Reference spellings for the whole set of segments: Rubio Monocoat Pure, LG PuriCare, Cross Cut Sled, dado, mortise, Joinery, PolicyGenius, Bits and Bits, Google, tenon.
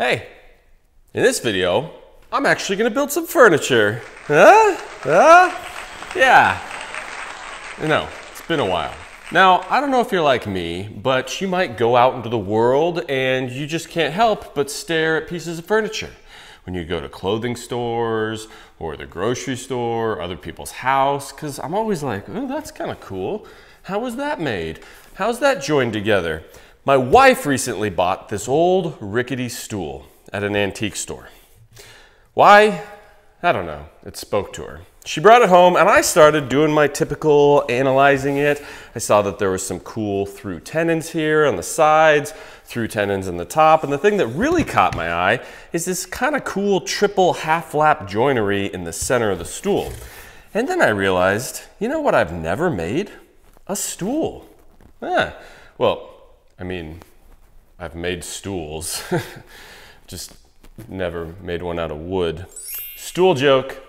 Hey, in this video, I'm actually gonna build some furniture. Yeah. No, it's been a while. Now, I don't know if you're like me, but you might go out into the world and you just can't help but stare at pieces of furniture. When you go to clothing stores or the grocery store, or other people's house, because I'm always like, oh, that's kind of cool. How was that made? How's that joined together? My wife recently bought this old rickety stool at an antique store. Why? I don't know. It spoke to her. She brought it home and I started doing my typical analyzing it. I saw that there was some cool through tenons here on the sides, through tenons in the top. And the thing that really caught my eye is this kind of cool triple half lap joinery in the center of the stool. And then I realized, you know what I've never made? A stool. Well, I mean, I've made stools. Just never made one out of wood. Stool joke.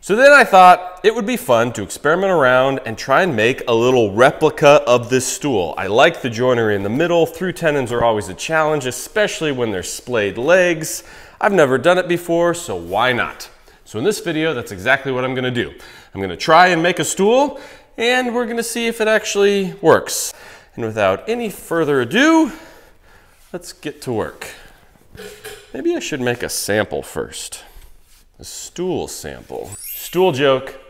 So then I thought it would be fun to experiment around and try and make a little replica of this stool. I like the joinery in the middle. Through tenons are always a challenge, especially when they're splayed legs. I've never done it before, so why not? So in this video, that's exactly what I'm gonna do. I'm gonna try and make a stool, and we're gonna see if it actually works. And without any further ado, let's get to work. Maybe I should make a sample first. A stool sample. Stool joke.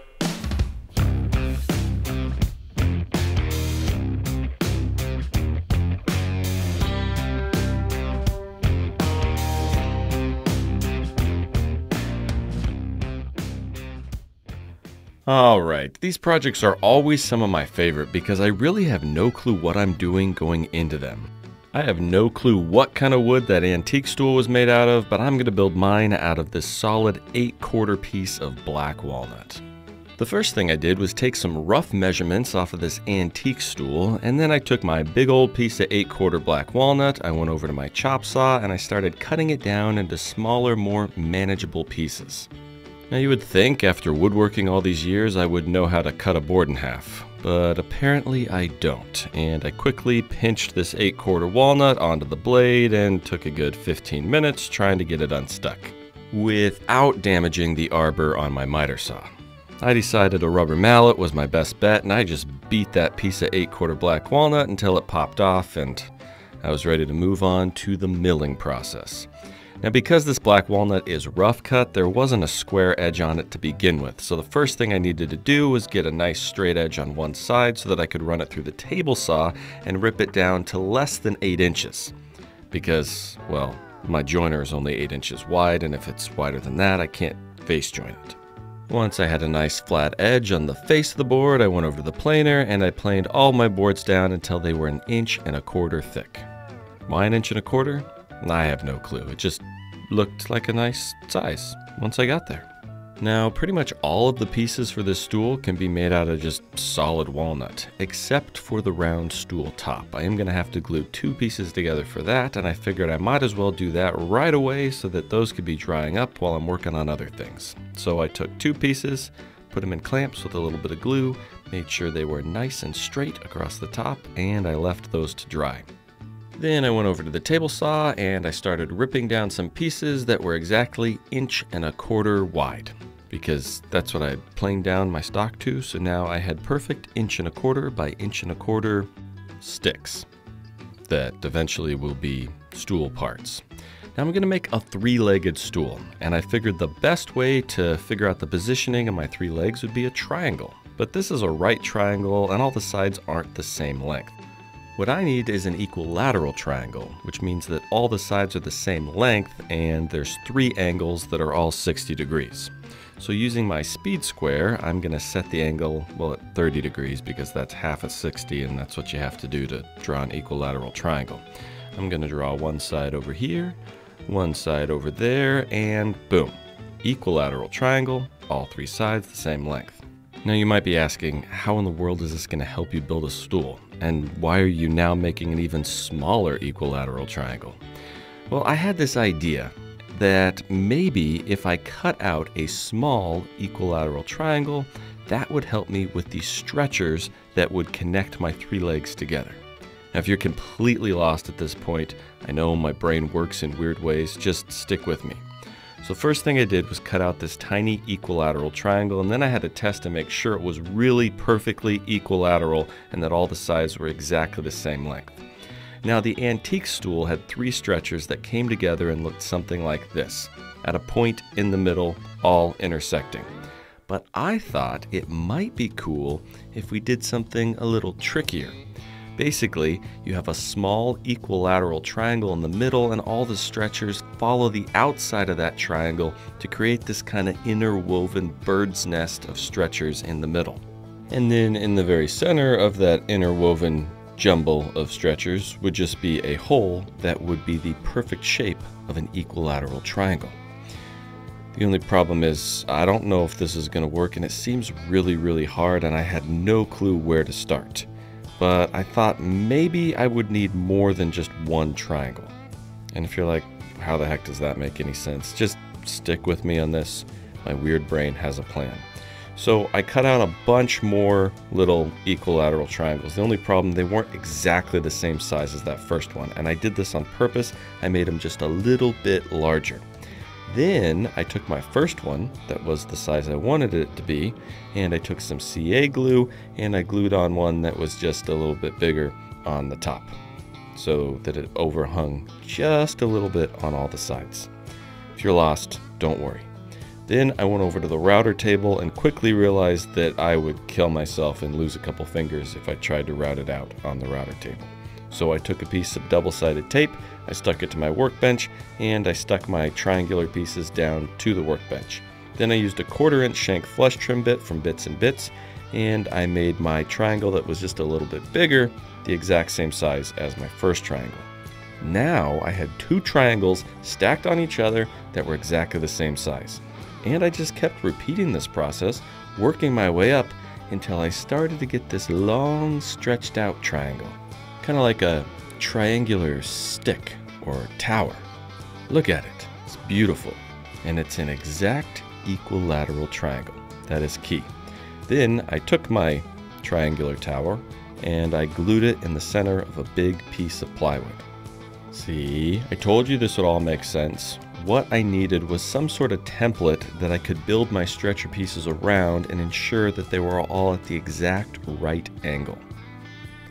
All right, these projects are always some of my favorite because I really have no clue what I'm doing going into them. I have no clue what kind of wood that antique stool was made out of, but I'm going to build mine out of this solid 8/4 piece of black walnut. The first thing I did was take some rough measurements off of this antique stool, and then I took my big old piece of 8/4 black walnut, I went over to my chop saw, and I started cutting it down into smaller, more manageable pieces. Now you would think after woodworking all these years I would know how to cut a board in half. But apparently I don't, and I quickly pinched this 8/4 walnut onto the blade and took a good 15 minutes trying to get it unstuck, without damaging the arbor on my miter saw. I decided a rubber mallet was my best bet, and I just beat that piece of 8/4 black walnut until it popped off, and I was ready to move on to the milling process. Now because this black walnut is rough cut, there wasn't a square edge on it to begin with, so the first thing I needed to do was get a nice straight edge on one side so that I could run it through the table saw and rip it down to less than 8 inches. Because, well, my joiner is only 8 inches wide, and if it's wider than that, I can't face joint it. Once I had a nice flat edge on the face of the board, I went over to the planer and I planed all my boards down until they were 1 1/4 inches thick. Why 1 1/4 inches? I have no clue. It just looked like a nice size once I got there. Now, pretty much all of the pieces for this stool can be made out of just solid walnut, except for the round stool top. I am going to have to glue 2 pieces together for that, and I figured I might as well do that right away so that those could be drying up while I'm working on other things. So I took 2 pieces, put them in clamps with a little bit of glue, made sure they were nice and straight across the top, and I left those to dry. Then I went over to the table saw and I started ripping down some pieces that were exactly 1 1/4 inches wide, because that's what I had planed down my stock to, so now I had perfect 1 1/4 by 1 1/4 sticks that eventually will be stool parts. Now I'm going to make a 3-legged stool, and I figured the best way to figure out the positioning of my 3 legs would be a triangle, but this is a right triangle and all the sides aren't the same length. What I need is an equilateral triangle, which means that all the sides are the same length and there's 3 angles that are all 60 degrees. So using my speed square, I'm going to set the angle, well, at 30 degrees because that's half of 60 and that's what you have to do to draw an equilateral triangle. I'm going to draw one side over here, one side over there, and boom. Equilateral triangle, all 3 sides the same length. Now you might be asking, how in the world is this going to help you build a stool? And why are you now making an even smaller equilateral triangle? Well, I had this idea that maybe if I cut out a small equilateral triangle, that would help me with the stretchers that would connect my 3 legs together. Now, if you're completely lost at this point, I know my brain works in weird ways, just stick with me. So first thing I did was cut out this tiny equilateral triangle, and then I had to test to make sure it was really perfectly equilateral and that all the sides were exactly the same length. Now the antique stool had three stretchers that came together and looked something like this, at a point in the middle, all intersecting. But I thought it might be cool if we did something a little trickier. Basically, you have a small equilateral triangle in the middle, and all the stretchers follow the outside of that triangle to create this kind of interwoven bird's nest of stretchers in the middle. And then in the very center of that interwoven jumble of stretchers would just be a hole that would be the perfect shape of an equilateral triangle. The only problem is I don't know if this is going to work, and it seems really, really hard, and I had no clue where to start. But I thought maybe I would need more than just one triangle. And if you're like, how the heck does that make any sense? Just stick with me on this. My weird brain has a plan. So I cut out a bunch more little equilateral triangles. The only problem, they weren't exactly the same size as that first one. And I did this on purpose. I made them just a little bit larger. Then I took my first one that was the size I wanted it to be, and I took some CA glue and I glued on one that was just a little bit bigger on the top so that it overhung just a little bit on all the sides. If you're lost, don't worry. Then I went over to the router table and quickly realized that I would kill myself and lose a couple fingers if I tried to route it out on the router table. So I took a piece of double-sided tape, I stuck it to my workbench, and I stuck my triangular pieces down to the workbench. Then I used a 1/4-inch shank flush trim bit from Bits and Bits, and I made my triangle that was just a little bit bigger, the exact same size as my first triangle. Now I had two triangles stacked on each other that were exactly the same size. And I just kept repeating this process, working my way up until I started to get this long, stretched out triangle. Kind of like a triangular stick or tower. Look at it, it's beautiful. And it's an exact equilateral triangle, that is key. Then I took my triangular tower and I glued it in the center of a big piece of plywood. See, I told you this would all make sense. What I needed was some sort of template that I could build my stretcher pieces around and ensure that they were all at the exact right angle.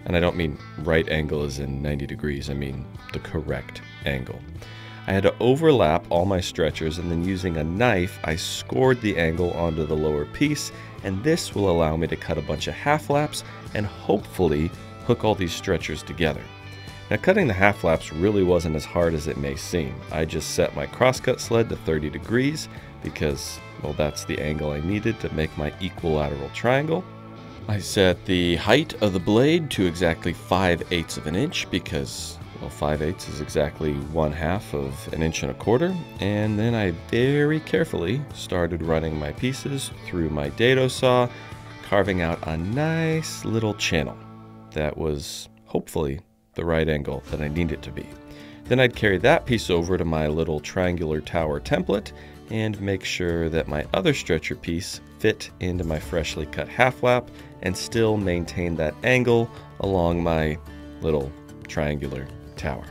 And I don't mean right angle as in 90 degrees, I mean the correct angle. I had to overlap all my stretchers, and then using a knife, I scored the angle onto the lower piece, and this will allow me to cut a bunch of half laps and hopefully hook all these stretchers together. Now, cutting the half laps really wasn't as hard as it may seem. I just set my crosscut sled to 30 degrees because, well, that's the angle I needed to make my equilateral triangle. I set the height of the blade to exactly 5/8 of an inch because, well, 5/8 is exactly 1/2 of an inch and a quarter. And then I very carefully started running my pieces through my dado saw, carving out a nice little channel that was hopefully the right angle that I need it to be. Then I'd carry that piece over to my little triangular tower template and make sure that my other stretcher piece fit into my freshly cut half lap and still maintain that angle along my little triangular tower.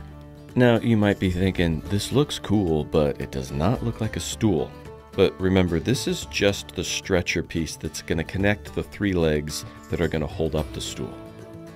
Now you might be thinking, this looks cool, but it does not look like a stool. But remember, this is just the stretcher piece that's going to connect the three legs that are going to hold up the stool.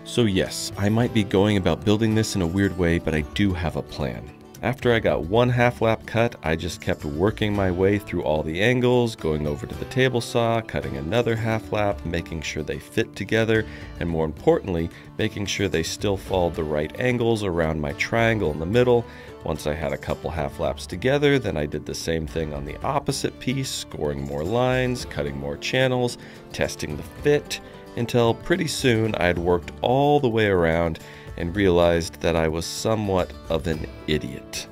So yes, I might be going about building this in a weird way, but I do have a plan. After I got one half lap cut, I just kept working my way through all the angles, going over to the table saw, cutting another half lap, making sure they fit together, and more importantly, making sure they still followed the right angles around my triangle in the middle. Once I had a couple half laps together, then I did the same thing on the opposite piece, scoring more lines, cutting more channels, testing the fit, until pretty soon I had worked all the way around and realized that I was somewhat of an idiot.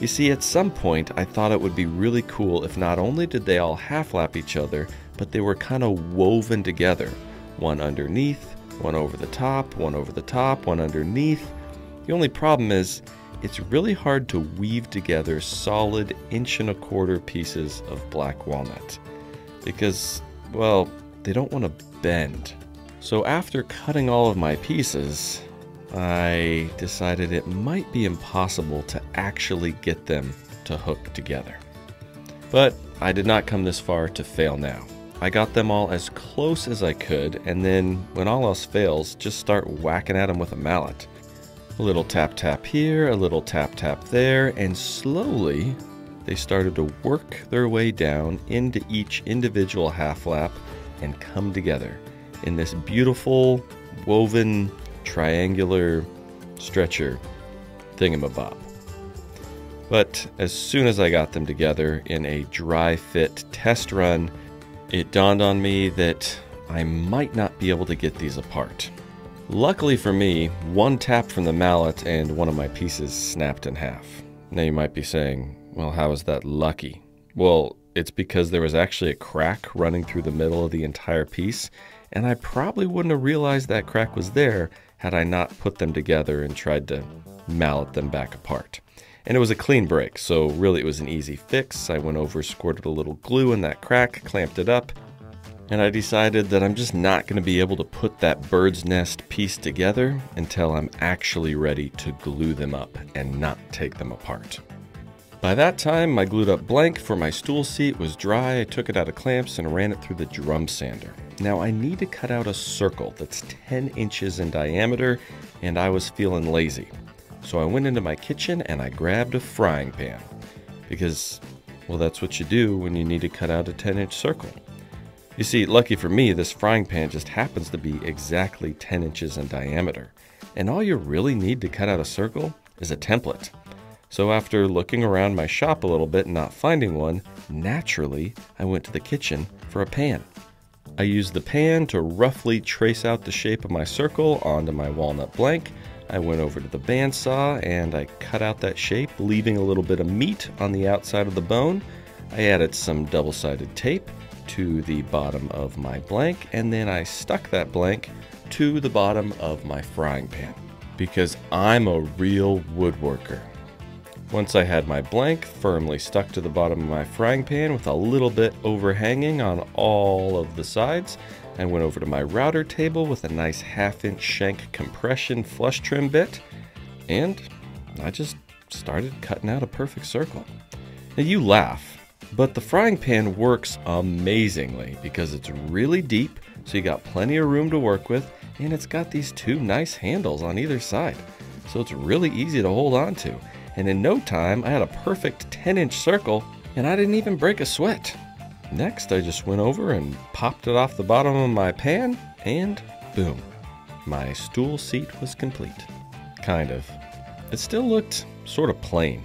You see, at some point I thought it would be really cool if not only did they all half-lap each other, but they were kind of woven together. One underneath, one over the top, one over the top, one underneath. The only problem is it's really hard to weave together solid 1 1/4-inch pieces of black walnut because, well, they don't want to bend. So after cutting all of my pieces, I decided it might be impossible to actually get them to hook together. But I did not come this far to fail now. I got them all as close as I could, and then when all else fails, just start whacking at them with a mallet. A little tap-tap here, a little tap-tap there, and slowly they started to work their way down into each individual half lap and come together in this beautiful woven triangular stretcher thingamabob. But as soon as I got them together in a dry fit test run, it dawned on me that I might not be able to get these apart. Luckily for me, one tap from the mallet and one of my pieces snapped in half. Now you might be saying, well, how is that lucky? Well, it's because there was actually a crack running through the middle of the entire piece, and I probably wouldn't have realized that crack was there had I not put them together and tried to mallet them back apart. And it was a clean break, so really it was an easy fix. I went over, squirted a little glue in that crack, clamped it up, and I decided that I'm just not going to be able to put that bird's nest piece together until I'm actually ready to glue them up and not take them apart. By that time, my glued up blank for my stool seat was dry. I took it out of clamps and ran it through the drum sander. Now I need to cut out a circle that's 10 inches in diameter, and I was feeling lazy. So I went into my kitchen and I grabbed a frying pan because, well, that's what you do when you need to cut out a 10-inch circle. You see, lucky for me, this frying pan just happens to be exactly 10 inches in diameter. And all you really need to cut out a circle is a template. So after looking around my shop a little bit and not finding one, naturally, I went to the kitchen for a pan. I used the pan to roughly trace out the shape of my circle onto my walnut blank. I went over to the bandsaw and I cut out that shape, leaving a little bit of meat on the outside of the bone. I added some double-sided tape to the bottom of my blank, and then I stuck that blank to the bottom of my frying pan because I'm a real woodworker. Once I had my blank firmly stuck to the bottom of my frying pan with a little bit overhanging on all of the sides, I went over to my router table with a nice 1/2-inch shank compression flush trim bit, and I just started cutting out a perfect circle. Now you laugh, but the frying pan works amazingly because it's really deep, so you got plenty of room to work with, and it's got these two nice handles on either side, so it's really easy to hold on to. And in no time, I had a perfect 10-inch circle, and I didn't even break a sweat. Next, I just went over and popped it off the bottom of my pan, and boom, my stool seat was complete. Kind of. It still looked sort of plain.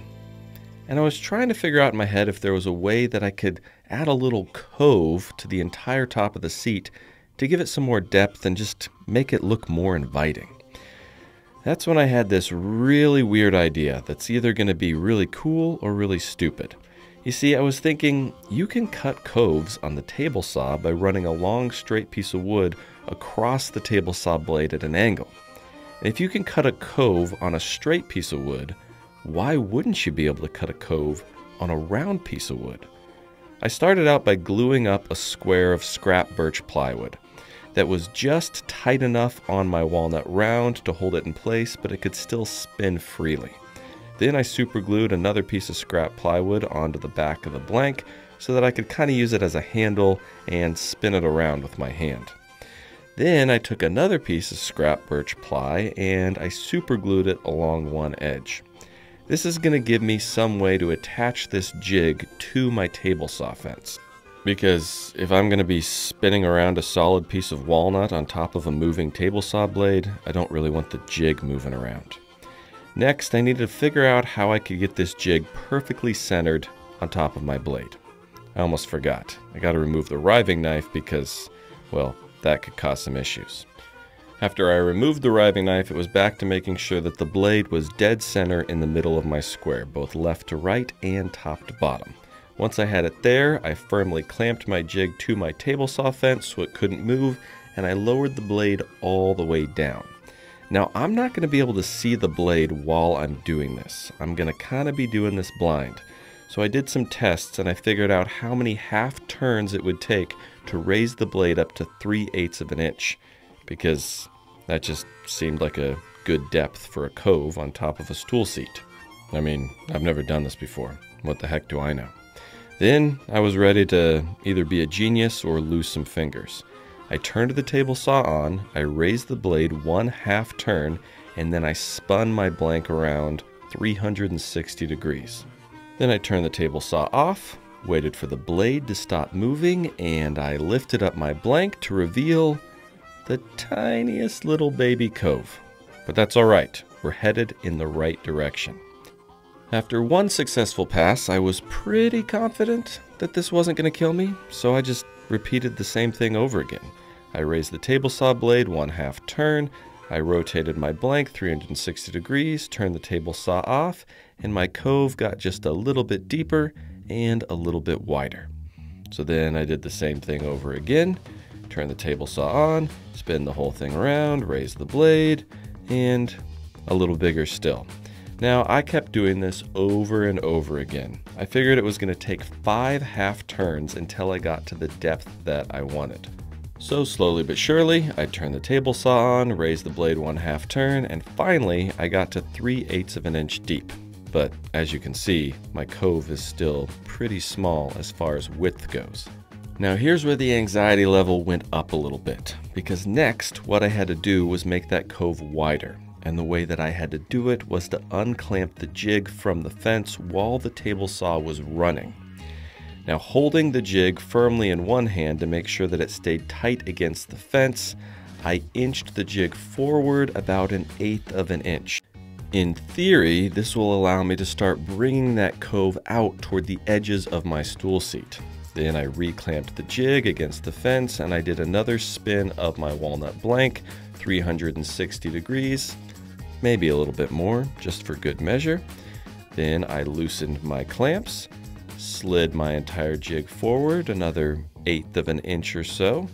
And I was trying to figure out in my head if there was a way that I could add a little cove to the entire top of the seat to give it some more depth and just make it look more inviting. That's when I had this really weird idea that's either going to be really cool or really stupid. You see, I was thinking you can cut coves on the table saw by running a long straight piece of wood across the table saw blade at an angle. And if you can cut a cove on a straight piece of wood, why wouldn't you be able to cut a cove on a round piece of wood? I started out by gluing up a square of scrap birch plywood that was just tight enough on my walnut round to hold it in place, but it could still spin freely. Then I superglued another piece of scrap plywood onto the back of the blank so that I could kind of use it as a handle and spin it around with my hand. Then I took another piece of scrap birch ply and I superglued it along one edge. This is going to give me some way to attach this jig to my table saw fence. Because if I'm going to be spinning around a solid piece of walnut on top of a moving table saw blade, I don't really want the jig moving around. Next, I needed to figure out how I could get this jig perfectly centered on top of my blade. I almost forgot. I got to remove the riving knife because, well, that could cause some issues. After I removed the riving knife, it was back to making sure that the blade was dead center in the middle of my square, both left to right and top to bottom. Once I had it there, I firmly clamped my jig to my table saw fence so it couldn't move, and I lowered the blade all the way down. Now, I'm not going to be able to see the blade while I'm doing this. I'm going to kind of be doing this blind. So I did some tests, and I figured out how many half turns it would take to raise the blade up to 3/8 of an inch, because That just seemed like a good depth for a cove on top of a stool seat. I mean, I've never done this before. What the heck do I know? Then I was ready to either be a genius or lose some fingers. I turned the table saw on, I raised the blade one half turn, and then I spun my blank around 360 degrees. Then I turned the table saw off, waited for the blade to stop moving, and I lifted up my blank to reveal the tiniest little baby cove. But that's all right. We're headed in the right direction. After one successful pass, I was pretty confident that this wasn't going to kill me, so I just repeated the same thing over again. I raised the table saw blade one half turn, I rotated my blank 360 degrees, turned the table saw off, and my cove got just a little bit deeper and a little bit wider. So then I did the same thing over again, turn the table saw on, spin the whole thing around, raise the blade, and a little bigger still. Now, I kept doing this over and over again. I figured it was going to take 5 half turns until I got to the depth that I wanted. So slowly but surely, I turned the table saw on, raised the blade one half turn, and finally I got to 3/8 of an inch deep. But as you can see, my cove is still pretty small as far as width goes. Now here's where the anxiety level went up a little bit, because next what I had to do was make that cove wider. And the way that I had to do it was to unclamp the jig from the fence while the table saw was running. Now, holding the jig firmly in one hand to make sure that it stayed tight against the fence, I inched the jig forward about 1/8 of an inch. In theory, this will allow me to start bringing that cove out toward the edges of my stool seat. Then I reclamped the jig against the fence and I did another spin of my walnut blank, 360 degrees. Maybe a little bit more, just for good measure. Then I loosened my clamps, slid my entire jig forward another 1/8 of an inch or so,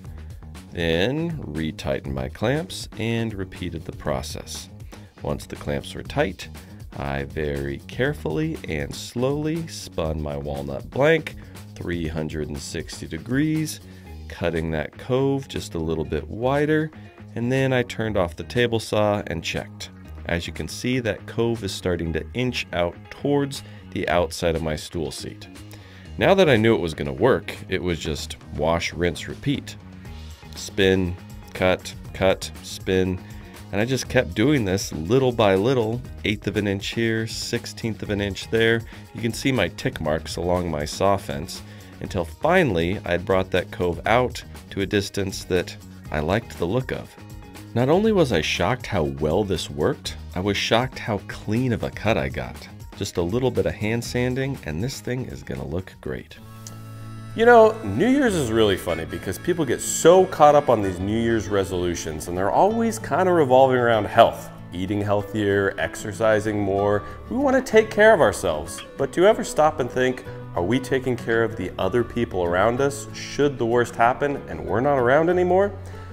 then retightened my clamps and repeated the process. Once the clamps were tight, I very carefully and slowly spun my walnut blank 360 degrees, cutting that cove just a little bit wider, and then I turned off the table saw and checked. As you can see, that cove is starting to inch out towards the outside of my stool seat. Now that I knew it was going to work, it was just wash, rinse, repeat. Spin, cut, cut, spin, and I just kept doing this little by little, 1/8 of an inch here, 16th of an inch there. You can see my tick marks along my saw fence, until finally I brought that cove out to a distance that I liked the look of. Not only was I shocked how well this worked, I was shocked how clean of a cut I got. Just a little bit of hand sanding and this thing is gonna look great. You know, New Year's is really funny because people get so caught up on these New Year's resolutions and they're always kind of revolving around health. Eating healthier, exercising more. We want to take care of ourselves, but do you ever stop and think, are we taking care of the other people around us should the worst happen and we're not around anymore?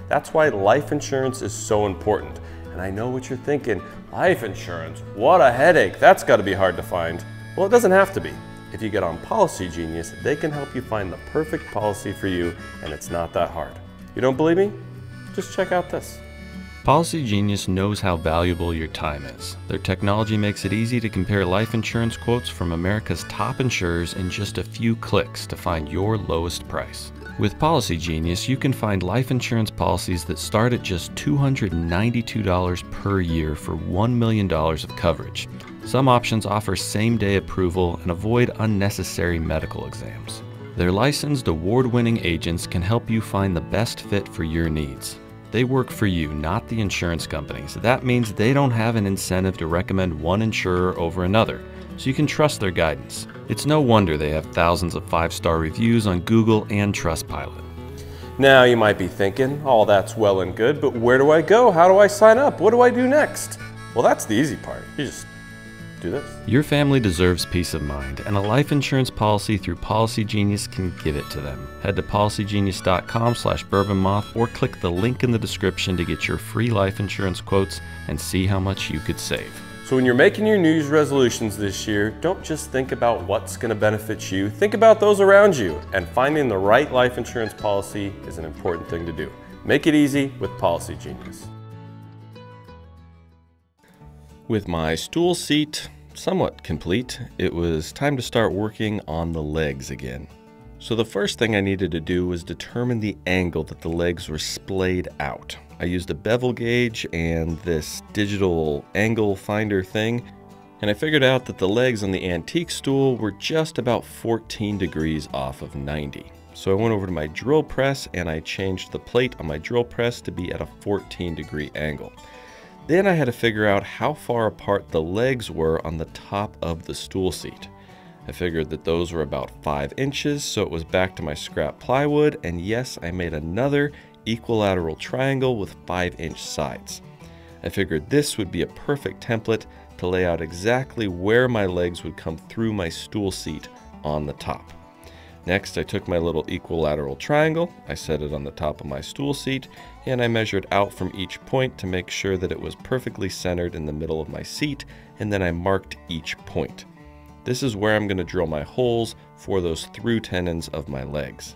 That's why life insurance is so important. And I know what you're thinking, life insurance, what a headache, that's got to be hard to find. Well, it doesn't have to be. If you get on PolicyGenius, they can help you find the perfect policy for you, and it's not that hard. You don't believe me? Just check out this. PolicyGenius knows how valuable your time is. Their technology makes it easy to compare life insurance quotes from America's top insurers in just a few clicks to find your lowest price. With PolicyGenius, you can find life insurance policies that start at just $292 per year for $1 million of coverage. Some options offer same-day approval and avoid unnecessary medical exams. Their licensed award-winning agents can help you find the best fit for your needs. They work for you, not the insurance companies. That means they don't have an incentive to recommend one insurer over another, so you can trust their guidance. It's no wonder they have thousands of 5-star reviews on Google and Trustpilot. Now you might be thinking, oh, that's well and good, but where do I go? How do I sign up? What do I do next? Well, that's the easy part. You just do this. Your family deserves peace of mind, and a life insurance policy through PolicyGenius can give it to them. Head to policygenius.com/bourbonmoth or click the link in the description to get your free life insurance quotes and see how much you could save. So when you're making your New Year's resolutions this year, don't just think about what's going to benefit you, think about those around you, and finding the right life insurance policy is an important thing to do. Make it easy with PolicyGenius. With my stool seat somewhat complete, it was time to start working on the legs again. So the first thing I needed to do was determine the angle that the legs were splayed out. I used a bevel gauge and this digital angle finder thing, and I figured out that the legs on the antique stool were just about 14 degrees off of 90. So I went over to my drill press and I changed the plate on my drill press to be at a 14 degree angle. Then I had to figure out how far apart the legs were on the top of the stool seat. I figured that those were about 5 inches, so it was back to my scrap plywood, and yes, I made another equilateral triangle with 5-inch sides. I figured this would be a perfect template to lay out exactly where my legs would come through my stool seat on the top. Next, I took my little equilateral triangle, I set it on the top of my stool seat, and I measured out from each point to make sure that it was perfectly centered in the middle of my seat, and then I marked each point. This is where I'm going to drill my holes for those through tenons of my legs.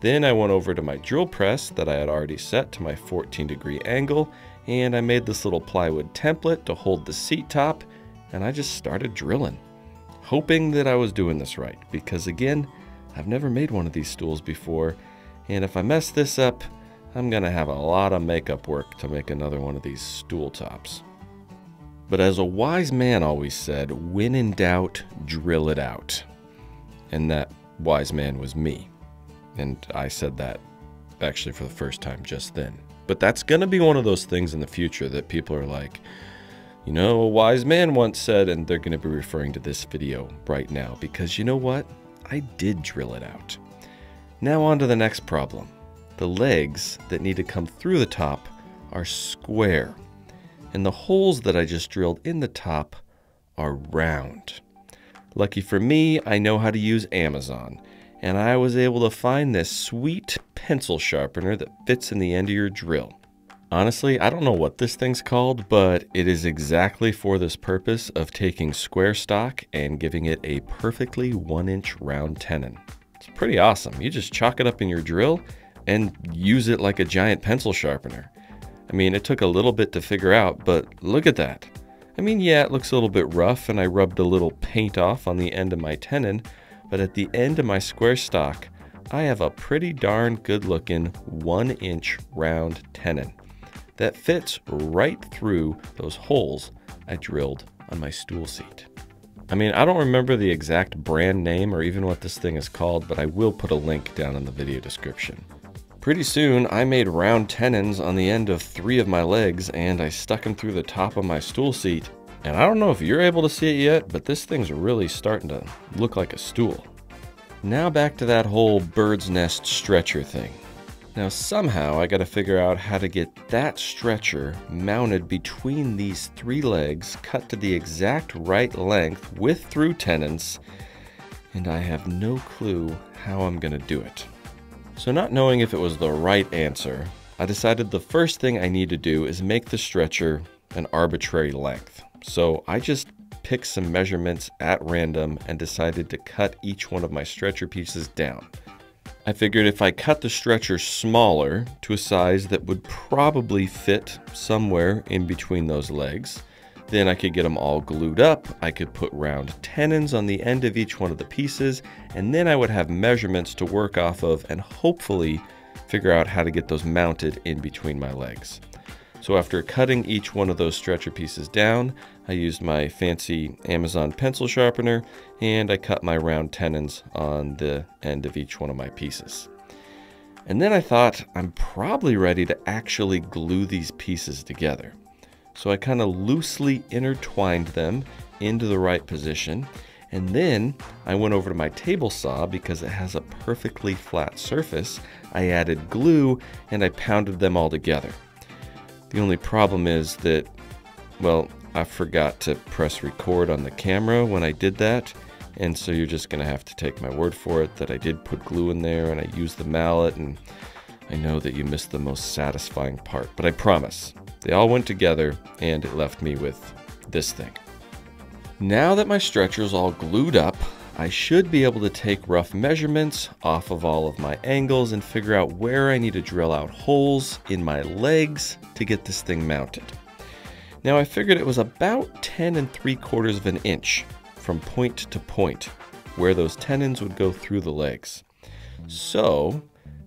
Then I went over to my drill press that I had already set to my 14 degree angle, and I made this little plywood template to hold the seat top, and I just started drilling, hoping that I was doing this right, because again, I've never made one of these stools before, and if I mess this up, I'm gonna have a lot of makeup work to make another one of these stool tops. But as a wise man always said, when in doubt, drill it out. And that wise man was me. And I said that actually for the first time just then. But that's gonna be one of those things in the future that people are like, you know, a wise man once said, and they're gonna be referring to this video right now, because you know what? I did drill it out. Now on to the next problem. The legs that need to come through the top are square, and the holes that I just drilled in the top are round. Lucky for me, I know how to use Amazon, and I was able to find this sweet pencil sharpener that fits in the end of your drill. Honestly, I don't know what this thing's called, but it is exactly for this purpose of taking square stock and giving it a perfectly 1-inch round tenon. It's pretty awesome. You just chalk it up in your drill and use it like a giant pencil sharpener. I mean, it took a little bit to figure out, but look at that. I mean, yeah, it looks a little bit rough and I rubbed a little paint off on the end of my tenon, but at the end of my square stock, I have a pretty darn good looking 1-inch round tenon that fits right through those holes I drilled on my stool seat. I mean, I don't remember the exact brand name or even what this thing is called, but I will put a link down in the video description. Pretty soon, I made round tenons on the end of 3 of my legs and I stuck them through the top of my stool seat. And I don't know if you're able to see it yet, but this thing's really starting to look like a stool. Now back to that whole bird's nest stretcher thing. Now somehow I got to figure out how to get that stretcher mounted between these 3 legs, cut to the exact right length with through tenons, and I have no clue how I'm going to do it. So not knowing if it was the right answer, I decided the first thing I need to do is make the stretcher an arbitrary length. So I just picked some measurements at random and decided to cut each one of my stretcher pieces down. I figured if I cut the stretcher smaller to a size that would probably fit somewhere in between those legs, then I could get them all glued up, I could put round tenons on the end of each one of the pieces, and then I would have measurements to work off of and hopefully figure out how to get those mounted in between my legs. So after cutting each one of those stretcher pieces down, I used my fancy Amazon pencil sharpener and I cut my round tenons on the end of each one of my pieces. And then I thought, I'm probably ready to actually glue these pieces together. So I kind of loosely intertwined them into the right position. And then I went over to my table saw because it has a perfectly flat surface. I added glue and I pounded them all together. The only problem is that, well, I forgot to press record on the camera when I did that, and so you're just going to have to take my word for it that I did put glue in there and I used the mallet, and I know that you missed the most satisfying part, but I promise, they all went together and it left me with this thing. Now that my stretcher's all glued up, I should be able to take rough measurements off of all of my angles and figure out where I need to drill out holes in my legs to get this thing mounted. Now I figured it was about 10 3/4 of an inch from point to point where those tenons would go through the legs. So,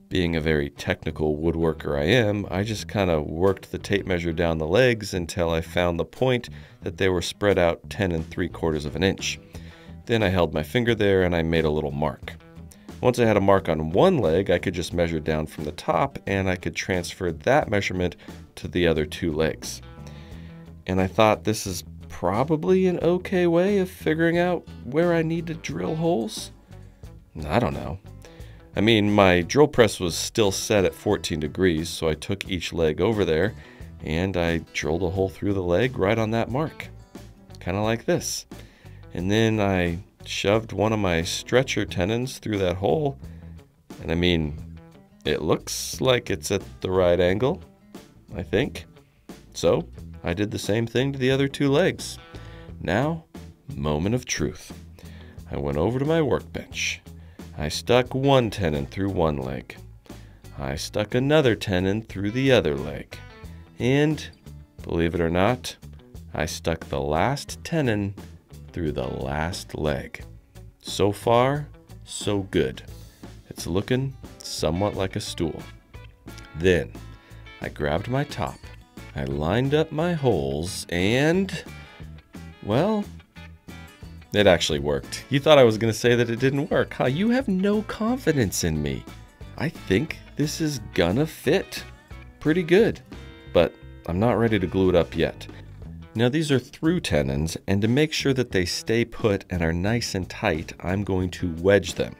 being a very technical woodworker I am, I just kind of worked the tape measure down the legs until I found the point that they were spread out 10 3/4 of an inch. Then I held my finger there and I made a little mark. Once I had a mark on one leg, I could just measure down from the top and I could transfer that measurement to the other two legs. And I thought this is probably an okay way of figuring out where I need to drill holes? I don't know. I mean, my drill press was still set at 14 degrees, so I took each leg over there and I drilled a hole through the leg right on that mark. Kind of like this. And then I shoved one of my stretcher tenons through that hole, and I mean, it looks like it's at the right angle, I think. So I did the same thing to the other two legs. Now, moment of truth. I went over to my workbench. I stuck one tenon through one leg. I stuck another tenon through the other leg. And, believe it or not, I stuck the last tenon through the last leg. So far, so good. It's looking somewhat like a stool. Then I grabbed my top, I lined up my holes, and well, it actually worked. You thought I was gonna say that it didn't work, huh? You have no confidence in me. I think this is gonna fit pretty good, but I'm not ready to glue it up yet. Now these are through tenons, and to make sure that they stay put and are nice and tight, I'm going to wedge them.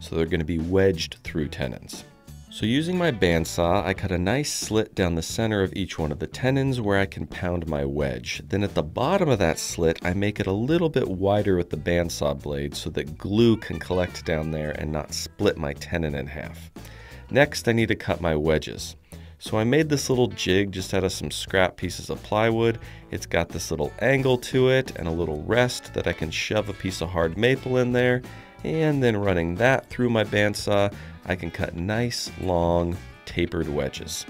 So they're going to be wedged through tenons. So using my bandsaw, I cut a nice slit down the center of each one of the tenons where I can pound my wedge. Then at the bottom of that slit, I make it a little bit wider with the bandsaw blade so that glue can collect down there and not split my tenon in half. Next, I need to cut my wedges. So I made this little jig just out of some scrap pieces of plywood. It's got this little angle to it and a little rest that I can shove a piece of hard maple in there. And then running that through my bandsaw, I can cut nice, long, tapered wedges.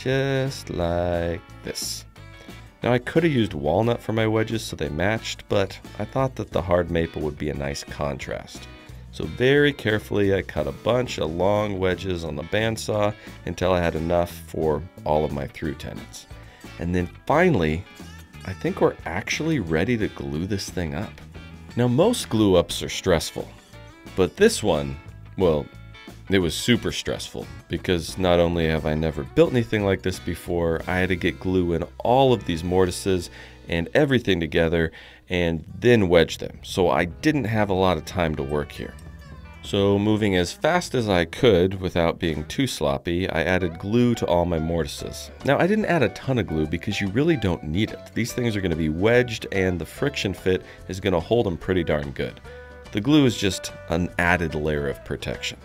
Just like this. Now I could have used walnut for my wedges so they matched, but I thought that the hard maple would be a nice contrast. So very carefully I cut a bunch of long wedges on the bandsaw until I had enough for all of my through tenons. And then finally, I think we're actually ready to glue this thing up. Now most glue ups are stressful, but this one, well, it was super stressful because not only have I never built anything like this before, I had to get glue in all of these mortises and everything together and then wedge them. So I didn't have a lot of time to work here. So moving as fast as I could without being too sloppy, I added glue to all my mortises. Now I didn't add a ton of glue because you really don't need it. These things are going to be wedged and the friction fit is going to hold them pretty darn good. The glue is just an added layer of protection.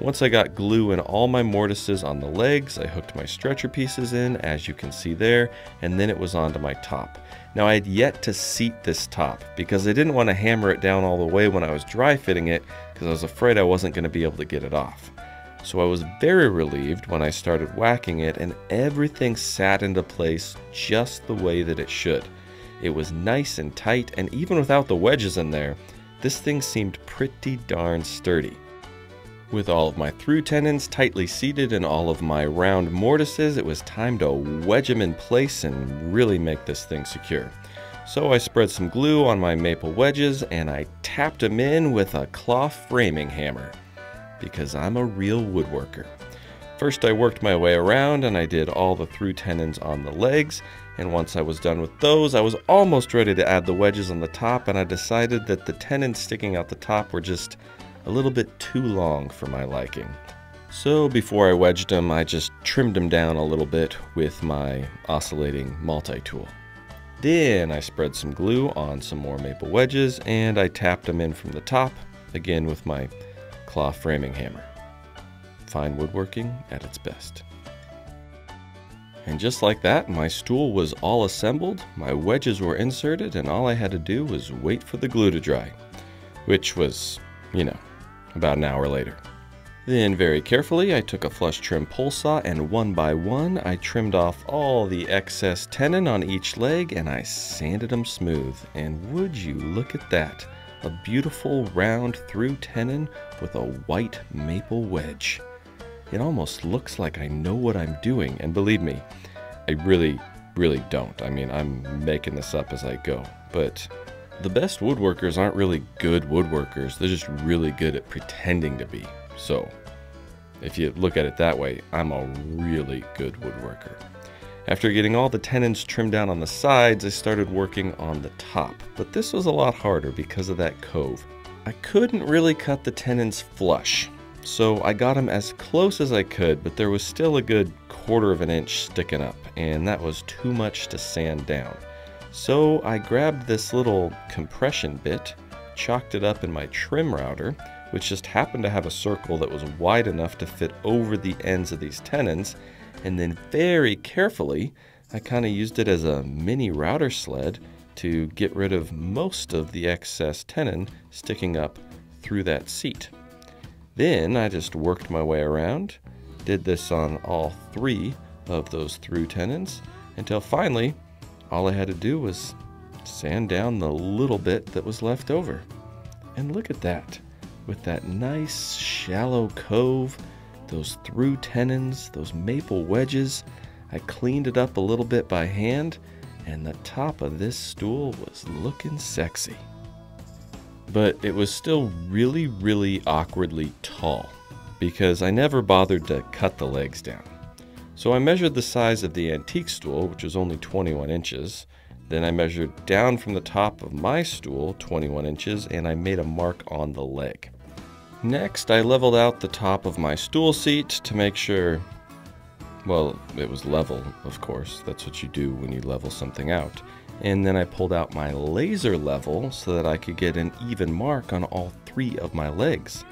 Once I got glue in all my mortises on the legs, I hooked my stretcher pieces in, as you can see there, and then it was onto my top. Now I had yet to seat this top because I didn't want to hammer it down all the way when I was dry fitting it because I was afraid I wasn't going to be able to get it off. So I was very relieved when I started whacking it and everything sat into place just the way that it should. It was nice and tight, and even without the wedges in there, this thing seemed pretty darn sturdy. With all of my through tenons tightly seated and all of my round mortises, it was time to wedge them in place and really make this thing secure. So I spread some glue on my maple wedges and I tapped them in with a claw framing hammer because I'm a real woodworker. First I worked my way around and I did all the through tenons on the legs, and once I was done with those, I was almost ready to add the wedges on the top, and I decided that the tenons sticking out the top were just a little bit too long for my liking. So before I wedged them, I just trimmed them down a little bit with my oscillating multi-tool. Then I spread some glue on some more maple wedges and I tapped them in from the top, again with my claw framing hammer. Fine woodworking at its best. And just like that, my stool was all assembled, my wedges were inserted, and all I had to do was wait for the glue to dry, which was, you know, about an hour later. Then very carefully, I took a flush trim pole saw and one by one, I trimmed off all the excess tenon on each leg and I sanded them smooth. And would you look at that, a beautiful round through tenon with a white maple wedge. It almost looks like I know what I'm doing, and believe me, I really don't. I mean, I'm making this up as I go, but the best woodworkers aren't really good woodworkers. They're just really good at pretending to be. So if you look at it that way, I'm a really good woodworker. After getting all the tenons trimmed down on the sides, I started working on the top, but this was a lot harder because of that cove. I couldn't really cut the tenons flush. So I got them as close as I could, but there was still a good 1/4 of an inch sticking up, and that was too much to sand down. So I grabbed this little compression bit, chalked it up in my trim router, which just happened to have a circle that was wide enough to fit over the ends of these tenons, and then very carefully, I kind of used it as a mini router sled to get rid of most of the excess tenon sticking up through that seat. Then I just worked my way around, did this on all 3 of those through tenons, until finally, all I had to do was sand down the little bit that was left over. And look at that, with that nice shallow cove, those through tenons, those maple wedges, I cleaned it up a little bit by hand, and the top of this stool was looking sexy. But it was still really awkwardly tall because I never bothered to cut the legs down. So I measured the size of the antique stool, which was only 21 inches. Then I measured down from the top of my stool, 21 inches, and I made a mark on the leg. Next, I leveled out the top of my stool seat to make sure, well, it was level, of course. That's what you do when you level something out. And then I pulled out my laser level so that I could get an even mark on all 3 of my legs.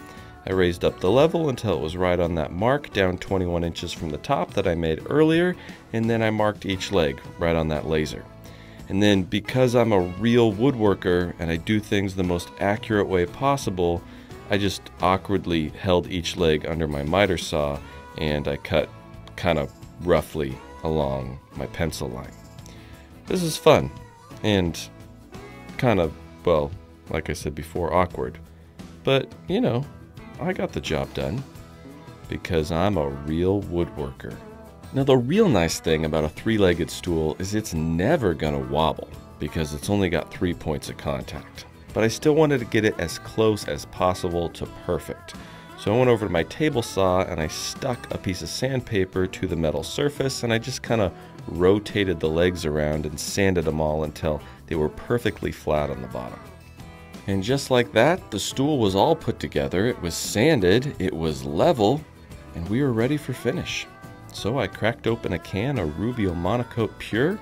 I raised up the level until it was right on that mark, down 21 inches from the top that I made earlier, and then I marked each leg right on that laser. And then because I'm a real woodworker and I do things the most accurate way possible, I just awkwardly held each leg under my miter saw and I cut kind of roughly along my pencil line. This is fun, and kind of, well, like I said before, awkward. But, you know, I got the job done, because I'm a real woodworker. Now, the real nice thing about a 3-legged stool is it's never gonna wobble, because it's only got 3 points of contact. But I still wanted to get it as close as possible to perfect. So I went over to my table saw and I stuck a piece of sandpaper to the metal surface and I just kind of rotated the legs around and sanded them all until they were perfectly flat on the bottom. And just like that, the stool was all put together, it was sanded, it was level, and we were ready for finish. So I cracked open a can of Rubio Monocoat Pure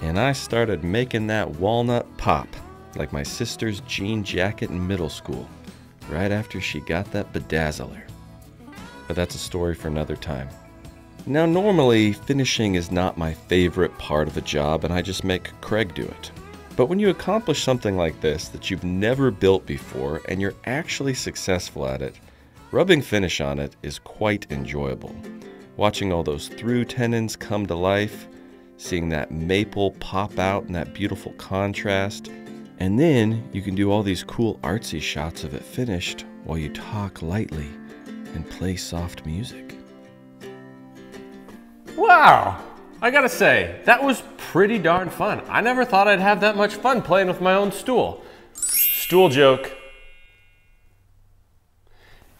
and I started making that walnut pop like my sister's jean jacket in middle school, right after she got that bedazzler. But that's a story for another time. Now normally, finishing is not my favorite part of a job and I just make Craig do it. But when you accomplish something like this that you've never built before and you're actually successful at it, rubbing finish on it is quite enjoyable. Watching all those through tenons come to life, seeing that maple pop out in that beautiful contrast, and then you can do all these cool artsy shots of it finished while you talk lightly and play soft music. Wow! I gotta say, that was pretty darn fun. I never thought I'd have that much fun playing with my own stool. Stool joke.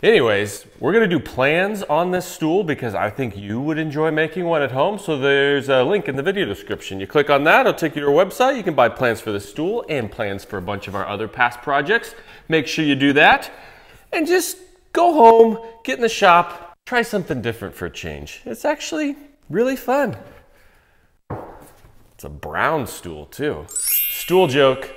Anyways, we're gonna do plans on this stool because I think you would enjoy making one at home. So there's a link in the video description. You click on that, it'll take you to our website. You can buy plans for this stool and plans for a bunch of our other past projects. Make sure you do that. And just go home, get in the shop, try something different for a change. It's actually really fun. It's a brown stool too. Stool joke.